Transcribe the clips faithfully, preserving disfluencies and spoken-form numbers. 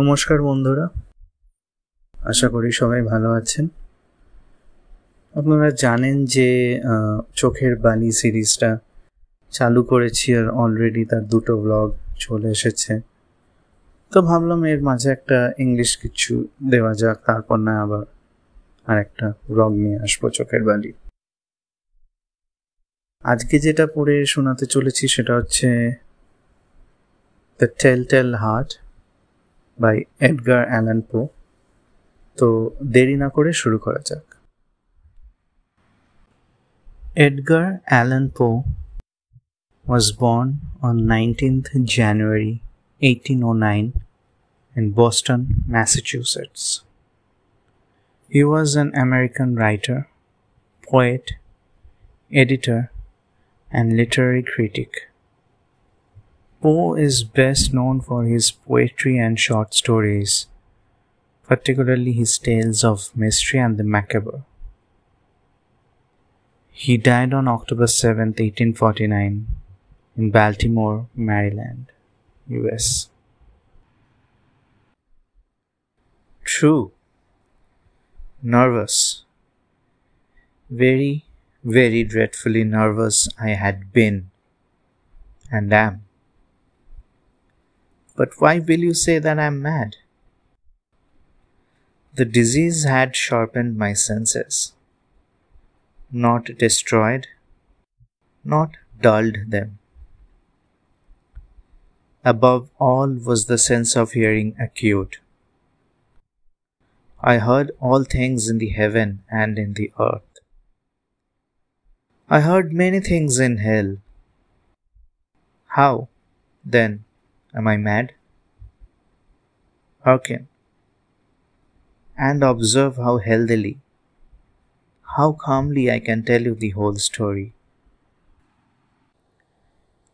নমস্কার বন্ধুরা, আশা করি সবাই ভালো আছেন। আপনারা জানেন যে চোখের বালি সিরিজটা চালু করেছি আর অলরেডি তার দুটো ব্লগ চলে এসেছে, তো ভাবলাম এর মাঝে একটা ইংলিশ কিছু দেওয়া যাক, তারপর না আবার আর একটা ব্লগ নিয়ে আসবো চোখের বালি। আজকে যেটা পড়ে শোনাতে চলেছি সেটা হচ্ছে the tell-tale heart by Edgar Allan Poe. তো দেরি না করে শুরু করা যাক। Edgar Allan Poe was born on nineteenth January eighteen oh nine in Boston, Massachusetts. He was an American writer, poet, editor, and literary critic. Poe is best known for his poetry and short stories, particularly his tales of mystery and the macabre. He died on October seventh, eighteen forty-nine, in Baltimore, Maryland, U S True. Nervous. Very, very dreadfully nervous I had been, and am. But why will you say that I am mad? The disease had sharpened my senses, not destroyed, not dulled them. Above all was the sense of hearing acute. I heard all things in the heaven and in the earth. I heard many things in hell. How, then, am I mad? Hearken, and observe how healthily, how calmly I can tell you the whole story.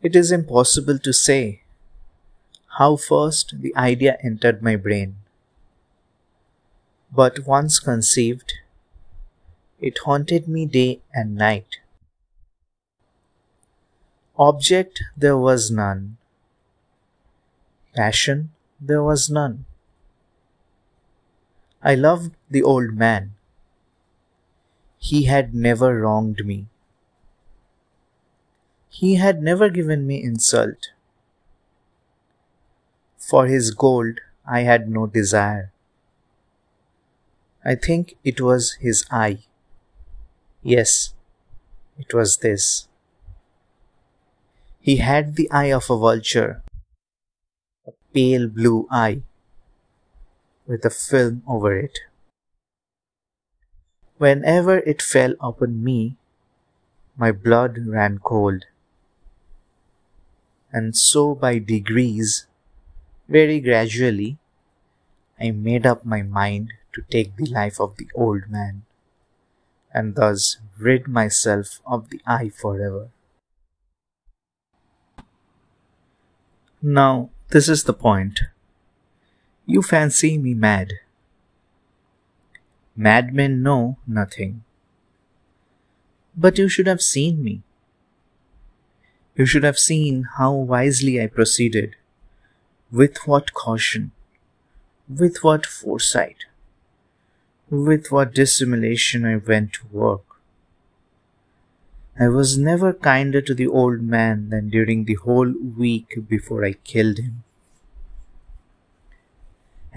It is impossible to say how first the idea entered my brain, but once conceived, it haunted me day and night. Object there was none. Passion there was none. I loved the old man. He had never wronged me. He had never given me insult. For his gold I had no desire. I think it was his eye. Yes, it was this. He had the eye of a vulture. Pale blue eye with a film over it. Whenever it fell upon me, my blood ran cold, and so by degrees, very gradually, I made up my mind to take the life of the old man, and thus rid myself of the eye forever. Now, this is the point. You fancy me mad. Madmen know nothing. But you should have seen me. You should have seen how wisely I proceeded, with what caution, with what foresight, with what dissimulation I went to work. I was never kinder to the old man than during the whole week before I killed him.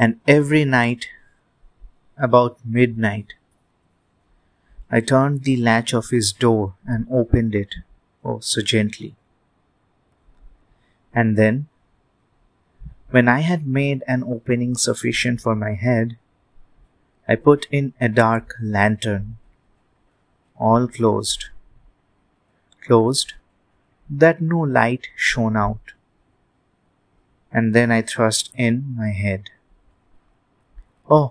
And every night, about midnight, I turned the latch of his door and opened it, oh, so gently. And then, when I had made an opening sufficient for my head, I put in a dark lantern, all closed. Closed, that no light shone out, and then I thrust in my head. Oh,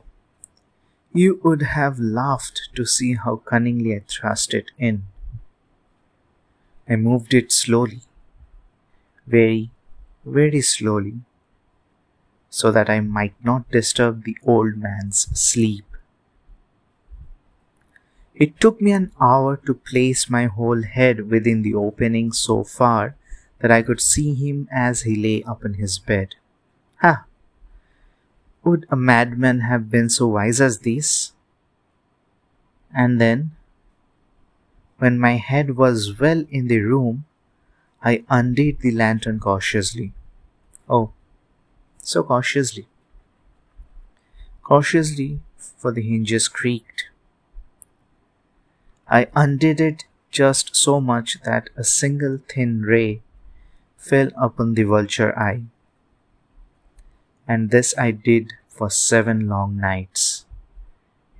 you would have laughed to see how cunningly I thrust it in. I moved it slowly, very, very slowly, so that I might not disturb the old man's sleep. It took me an hour to place my whole head within the opening so far that I could see him as he lay upon his bed. Ha! Would a madman have been so wise as this? And then, when my head was well in the room, I undid the lantern cautiously. Oh, so cautiously. Cautiously, for the hinges creaked. I undid it just so much that a single thin ray fell upon the vulture eye. And this I did for seven long nights,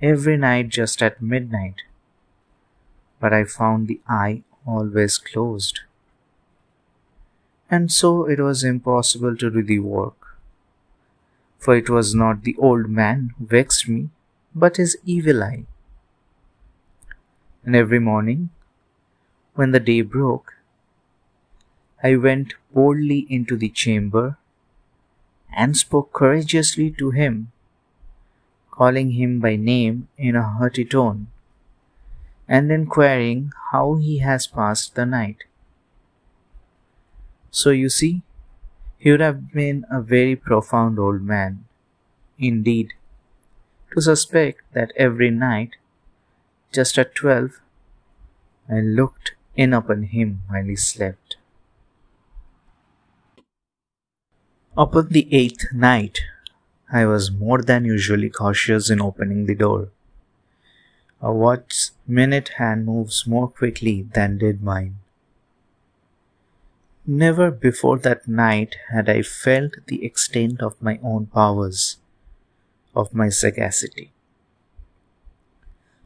every night just at midnight. But I found the eye always closed. And so it was impossible to do the work, for it was not the old man who vexed me, but his evil eye. And every morning, when the day broke, I went boldly into the chamber and spoke courageously to him, calling him by name in a haughty tone, and inquiring how he has passed the night. So you see, he would have been a very profound old man, indeed, to suspect that every night, just at twelve, I looked in upon him while he slept. Upon the eighth night, I was more than usually cautious in opening the door. A watch's minute hand moves more quickly than did mine. Never before that night had I felt the extent of my own powers, of my sagacity.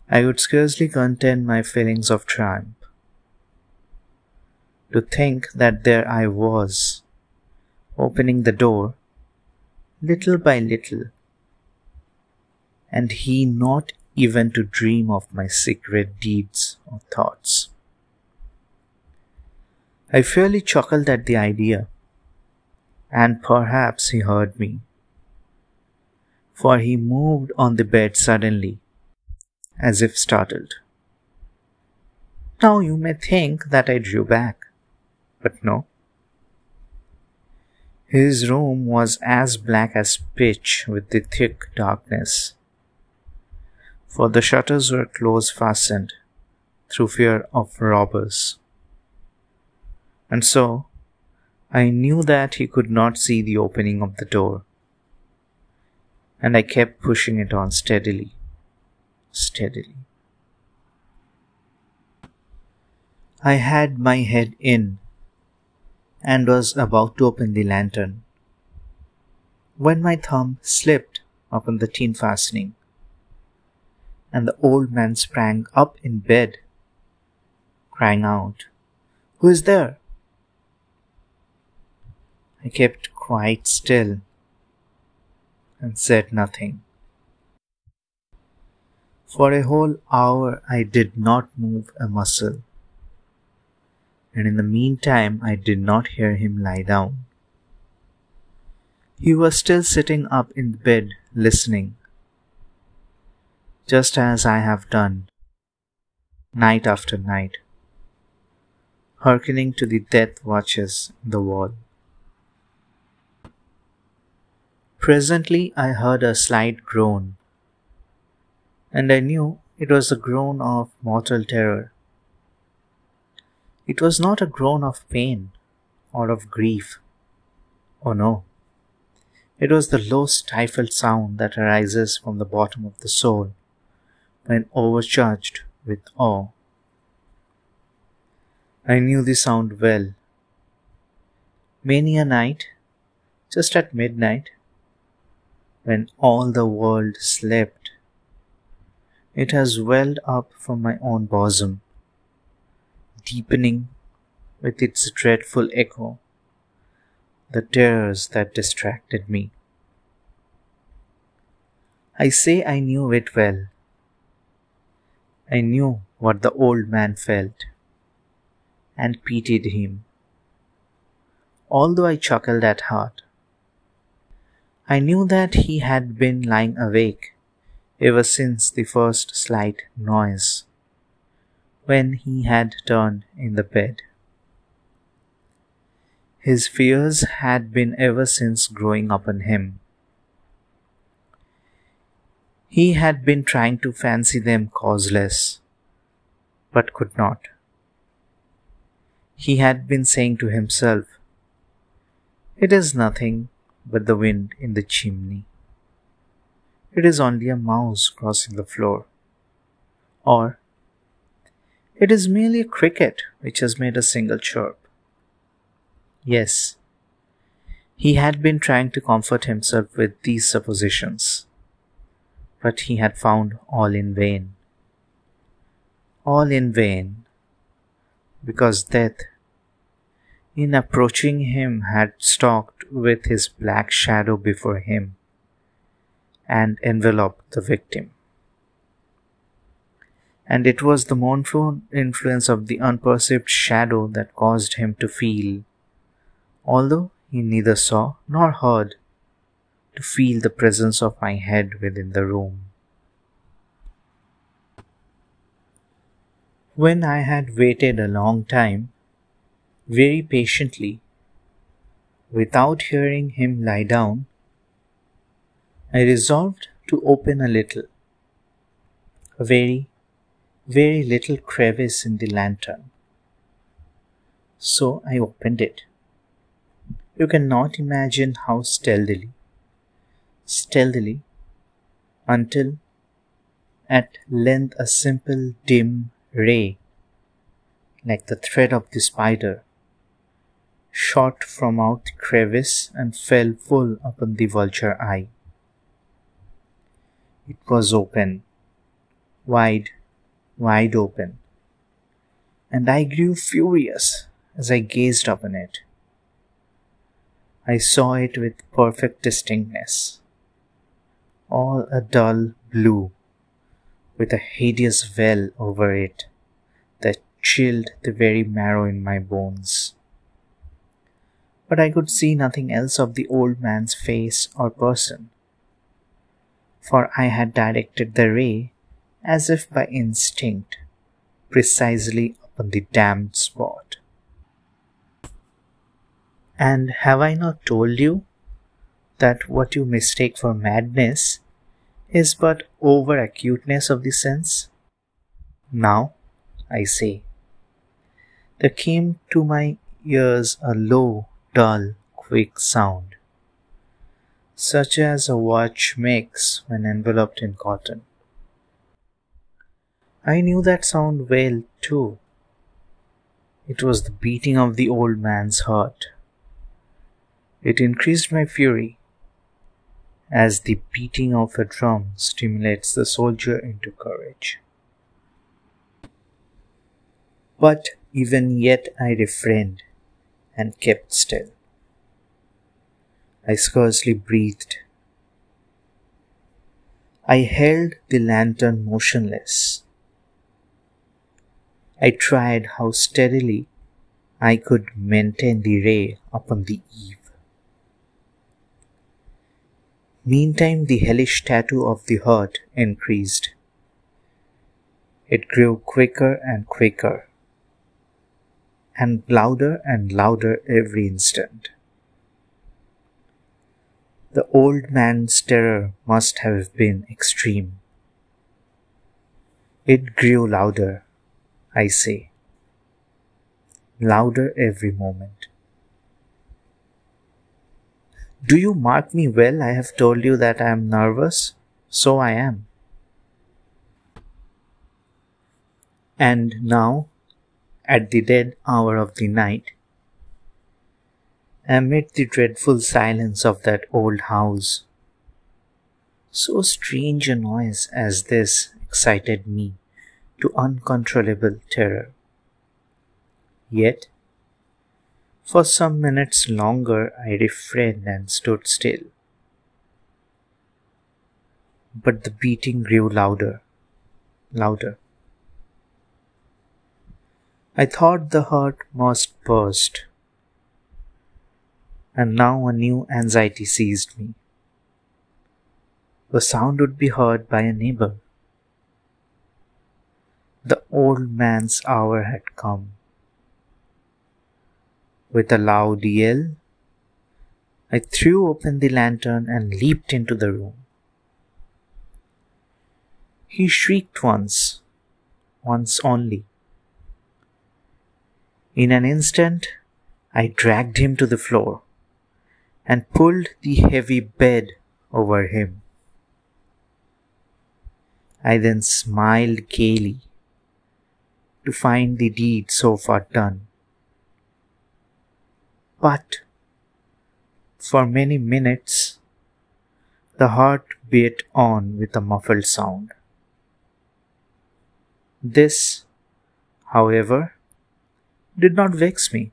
I could scarcely contain my feelings of triumph. To think that there I was, opening the door, little by little, and he not even to dream of my secret deeds or thoughts. I fairly chuckled at the idea, and perhaps he heard me, for he moved on the bed suddenly, as if startled. Now you may think that I drew back, but no. His room was as black as pitch with the thick darkness, for the shutters were close fastened through fear of robbers. And so, I knew that he could not see the opening of the door, and I kept pushing it on steadily. Steadily. I had my head in and was about to open the lantern when my thumb slipped upon the tin fastening, and the old man sprang up in bed, crying out, "Who is there?" I kept quite still and said nothing. For a whole hour I did not move a muscle, and in the meantime I did not hear him lie down. He was still sitting up in the bed listening, just as I have done, night after night, hearkening to the death watches in the wall. Presently I heard a slight groan, and I knew it was a groan of mortal terror. It was not a groan of pain or of grief. Oh no, it was the low stifled sound that arises from the bottom of the soul when overcharged with awe. I knew the sound well. Many a night, just at midnight, when all the world slept, it has welled up from my own bosom, deepening with its dreadful echo the terrors that distracted me. I say I knew it well. I knew what the old man felt, and pitied him, although I chuckled at heart. I knew that he had been lying awake ever since the first slight noise, when he had turned in the bed. His fears had been ever since growing upon him, He had been trying to fancy them causeless, but could not. He had been saying to himself, "It is nothing but the wind in the chimney. It is only a mouse crossing the floor." Or, "It is merely a cricket which has made a single chirp." Yes, he had been trying to comfort himself with these suppositions, but he had found all in vain. All in vain, because death, in approaching him, had stalked with his black shadow before him and enveloped the victim. And it was the mournful influence of the unperceived shadow that caused him to feel, although he neither saw nor heard, to feel the presence of my head within the room. When I had waited a long time, very patiently, without hearing him lie down, I resolved to open a little, a very, very little crevice in the lantern. So I opened it. You cannot imagine how stealthily, stealthily, until at length a simple dim ray, like the thread of the spider, shot from out the crevice and fell full upon the vulture eye. It was open, wide, wide open, and I grew furious as I gazed upon it. I saw it with perfect distinctness, all a dull blue, with a hideous veil over it that chilled the very marrow in my bones. But I could see nothing else of the old man's face or person, for I had directed the ray, as if by instinct, precisely upon the damned spot. And have I not told you that what you mistake for madness is but over-acuteness of the sense? Now, I say, there came to my ears a low, dull, quick sound, such as a watch makes when enveloped in cotton. I knew that sound well, too. It was the beating of the old man's heart. It increased my fury, as the beating of a drum stimulates the soldier into courage. But even yet I refrained and kept still. I scarcely breathed. I held the lantern motionless. I tried how steadily I could maintain the ray upon the eve. Meantime, the hellish tattoo of the heart increased. It grew quicker and quicker, and louder and louder every instant. The old man's terror must have been extreme. It grew louder, I say, louder every moment. Do you mark me well? I have told you that I am nervous. So I am. And now, at the dead hour of the night, amid the dreadful silence of that old house, so strange a noise as this excited me to uncontrollable terror. Yet, for some minutes longer I refrained and stood still. But the beating grew louder, louder. I thought the heart must burst, and now a new anxiety seized me. The sound would be heard by a neighbor. The old man's hour had come. With a loud yell, I threw open the lantern and leaped into the room. He shrieked once, once only. In an instant, I dragged him to the floor and pulled the heavy bed over him. I then smiled gaily to find the deed so far done. But for many minutes, the heart beat on with a muffled sound. This, however, did not vex me.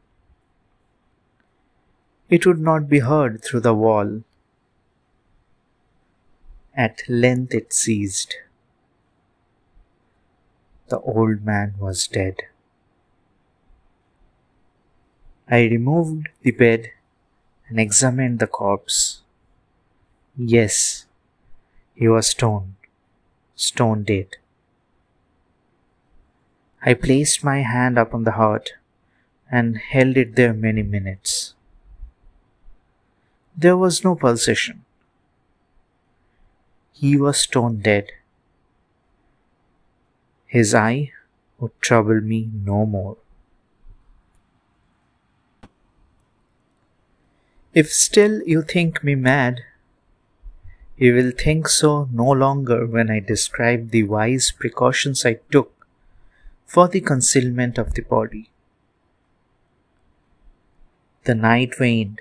It would not be heard through the wall. At length it ceased. The old man was dead. I removed the bed and examined the corpse. Yes, he was stone, stone dead. I placed my hand upon the heart and held it there many minutes. There was no pulsation. He was stone dead. His eye would trouble me no more. If still you think me mad, you will think so no longer when I describe the wise precautions I took for the concealment of the body. The night waned,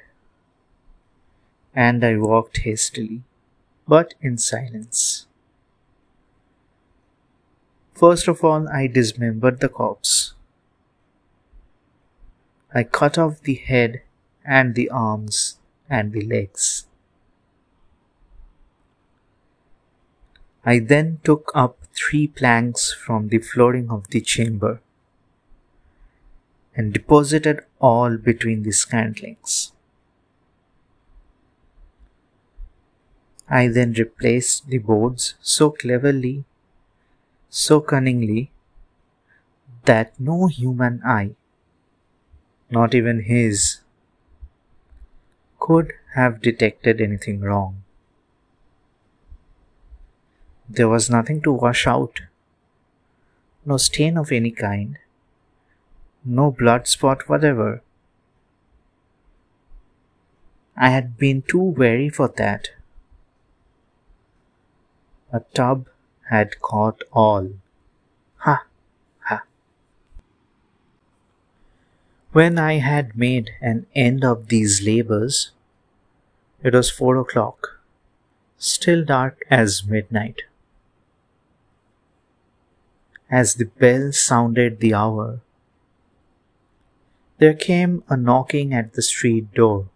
and I walked hastily, but in silence. First of all, I dismembered the corpse. I cut off the head and the arms and the legs. I then took up three planks from the flooring of the chamber and deposited all between the scantlings. I then replaced the boards so cleverly, so cunningly, that no human eye, not even his, could have detected anything wrong. There was nothing to wash out, no stain of any kind, no blood spot whatever. I had been too wary for that. A tub had caught all. Ha! Ha! When I had made an end of these labors, it was four o'clock, still dark as midnight. As the bell sounded the hour, there came a knocking at the street door.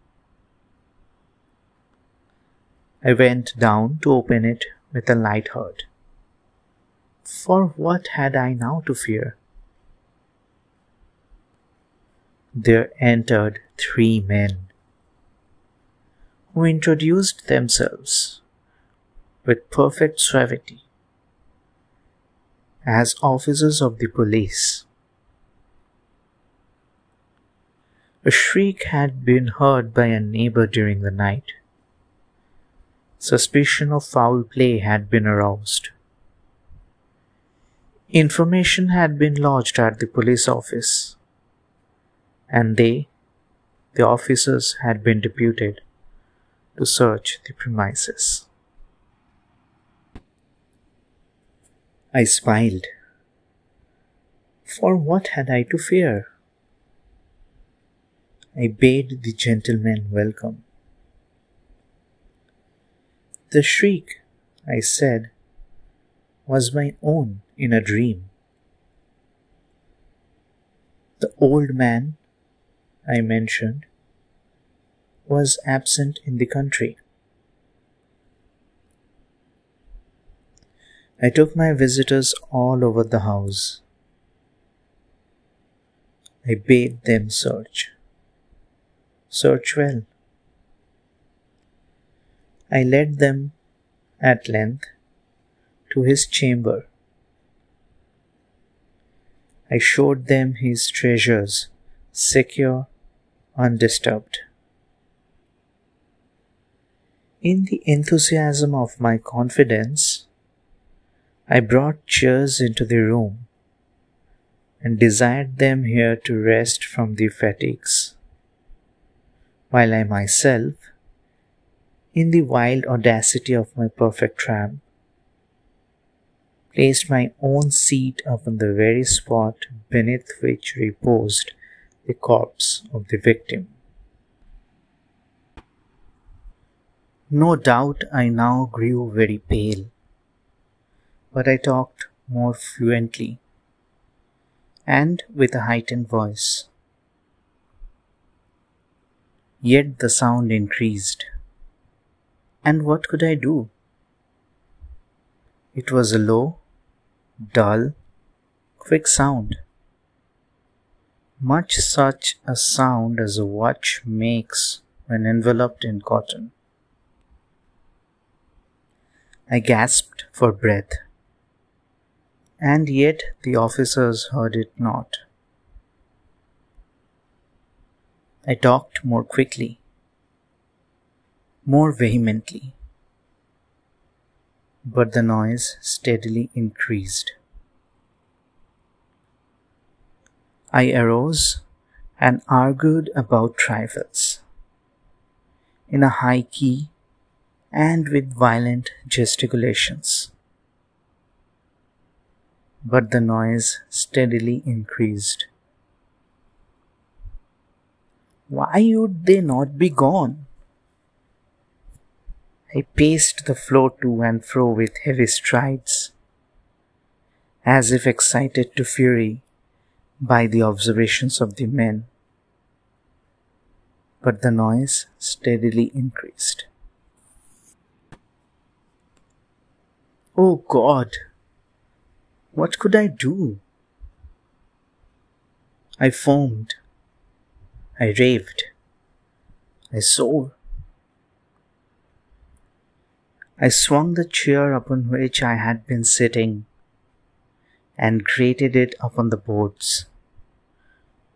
I went down to open it with a light heart. For what had I now to fear? There entered three men, who introduced themselves with perfect suavity as officers of the police. A shriek had been heard by a neighbor during the night. Suspicion of foul play had been aroused. Information had been lodged at the police office, and they, the officers, had been deputed to search the premises. I smiled. For what had I to fear? I bade the gentlemen welcome. The shriek, I said, was my own in a dream. The old man, I mentioned, was absent in the country. I took my visitors all over the house. I bade them search. Search well. I led them, at length, to his chamber. I showed them his treasures, secure, undisturbed. In the enthusiasm of my confidence, I brought chairs into the room and desired them here to rest from the fatigues, while I myself, in the wild audacity of my perfect tramp, placed my own seat upon the very spot beneath which reposed the corpse of the victim. No doubt I now grew very pale, but I talked more fluently and with a heightened voice. Yet the sound increased, and what could I do? It was a low, dull, quick sound, much such a sound as a watch makes when enveloped in cotton. I gasped for breath, and yet the officers heard it not. I talked more quickly, more vehemently, but the noise steadily increased. I arose and argued about trifles, in a high key, and with violent gesticulations. But the noise steadily increased. Why would they not be gone? I paced the floor to and fro with heavy strides, as if excited to fury by the observations of the men. But the noise steadily increased. Oh God, what could I do? I foamed, I raved, I swore. I swung the chair upon which I had been sitting and grated it upon the boards,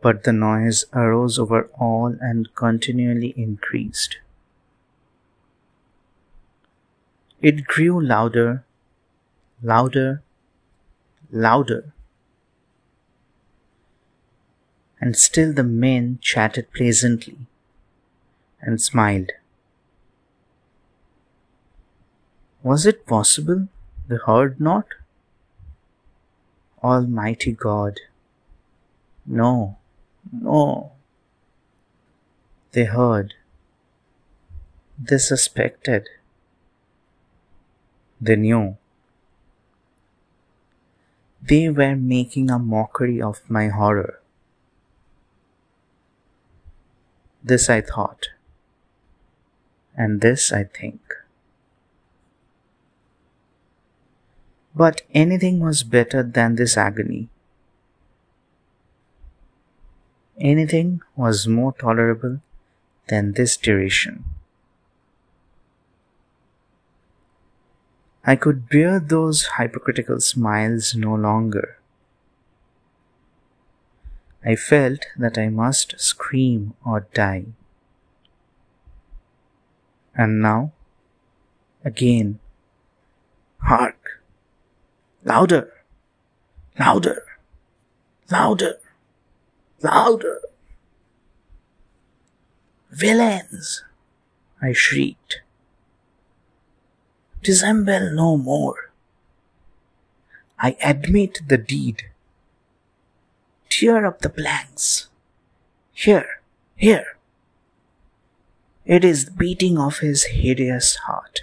but the noise arose over all and continually increased. It grew louder, louder, louder. And still the men chatted pleasantly and smiled. Was it possible they heard not? Almighty God, no, no. They heard, they suspected, they knew. They were making a mockery of my horror. This I thought, and this I think. But anything was better than this agony. Anything was more tolerable than this duration. I could bear those hypocritical smiles no longer. I felt that I must scream or die. And now, again, hark! Louder! Louder! Louder! Louder! Villains! I shrieked. Dissemble no more. I admit the deed. Tear up the planks. Here, here. It is the beating of his hideous heart.